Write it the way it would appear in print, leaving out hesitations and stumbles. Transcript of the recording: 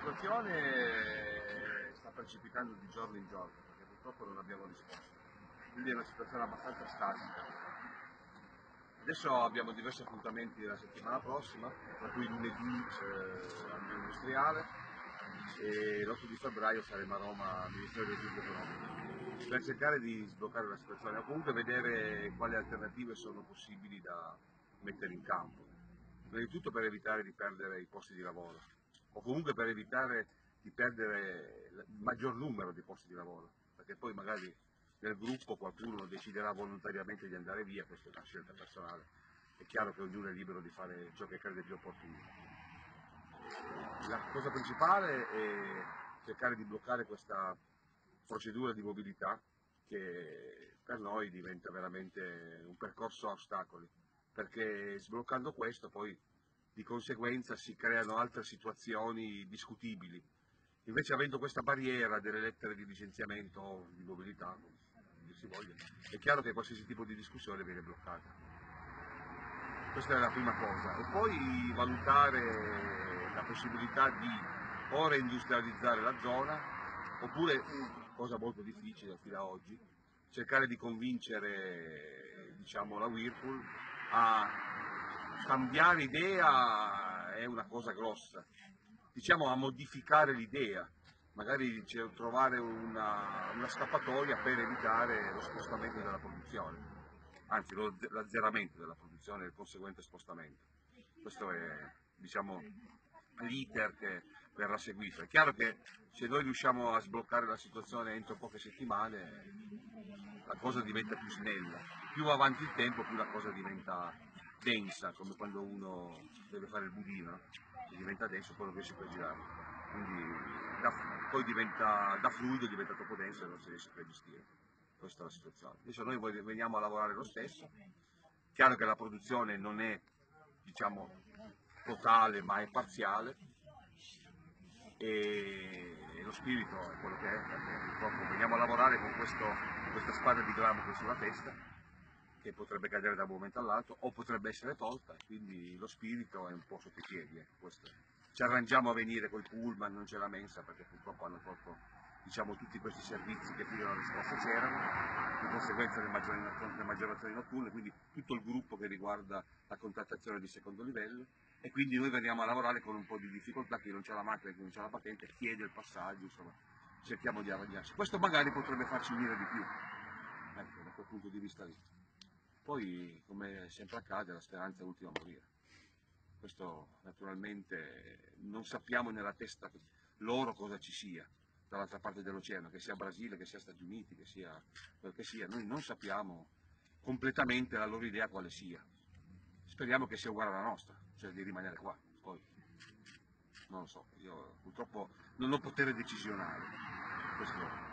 situazione sta precipitando di giorno in giorno, perché purtroppo non abbiamo risposte, quindi è una situazione abbastanza statica. Adesso abbiamo diversi appuntamenti la settimana prossima, tra cui lunedì c'è l'anno industriale e l'8 di febbraio saremo a Roma al Ministero dello Sviluppo Economico per cercare di sbloccare la situazione o comunque vedere quali alternative sono possibili da mettere in campo. Prima di tutto per evitare di perdere i posti di lavoro o comunque per evitare di perdere il maggior numero di posti di lavoro, perché poi magari nel gruppo qualcuno deciderà volontariamente di andare via, questa è una scelta personale, è chiaro che ognuno è libero di fare ciò che crede più opportuno. La cosa principale è cercare di bloccare questa procedura di mobilità che per noi diventa veramente un percorso a ostacoli, perché sbloccando questo poi di conseguenza si creano altre situazioni discutibili. Invece avendo questa barriera delle lettere di licenziamento o di mobilità, che si voglia, è chiaro che qualsiasi tipo di discussione viene bloccata. Questa è la prima cosa. E poi valutare la possibilità di o reindustrializzare la zona, oppure, cosa molto difficile fino ad oggi, cercare di convincere la Whirlpool a cambiare idea. È una cosa grossa, a modificare l'idea, magari trovare una scappatoia per evitare lo spostamento della produzione, anzi l'azzeramento della produzione e il conseguente spostamento. Questo è l'iter che verrà seguito. È chiaro che se noi riusciamo a sbloccare la situazione entro poche settimane la cosa diventa più snella, più avanti il tempo più la cosa diventa densa, come quando uno deve fare il budino, diventa denso quello che si può girare, quindi poi diventa da fluido, diventa troppo denso e non si riesce più a gestire. Questa è la situazione. Adesso noi veniamo a lavorare lo stesso, chiaro che la produzione non è totale ma è parziale e lo spirito è quello che è, perché purtroppo veniamo a lavorare con questa spada di gramo che è sulla testa, che potrebbe cadere da un momento all'altro o potrebbe essere tolta, quindi lo spirito è un po' sotto i piedi. Ci arrangiamo a venire col pullman, non c'è la mensa perché purtroppo hanno tolto tutti questi servizi che fino alla scorsa c'erano, di conseguenza le maggiorazioni notturne, quindi tutto il gruppo che riguarda la contrattazione di secondo livello, e quindi noi veniamo a lavorare con un po' di difficoltà, chi non c'ha la macchina, chi non c'ha la patente, chiede il passaggio, cerchiamo di arrangiarci. Questo magari potrebbe farci unire di più, ecco, da quel punto di vista lì. Poi, come sempre accade, la speranza è l'ultima a morire. Questo naturalmente non sappiamo nella testa loro cosa ci sia dall'altra parte dell'oceano, che sia Brasile, che sia Stati Uniti, che sia quel che sia. Noi non sappiamo completamente la loro idea quale sia. Speriamo che sia uguale alla nostra, cioè di rimanere qua. Poi, non lo so, io purtroppo non ho potere decisionale. Questo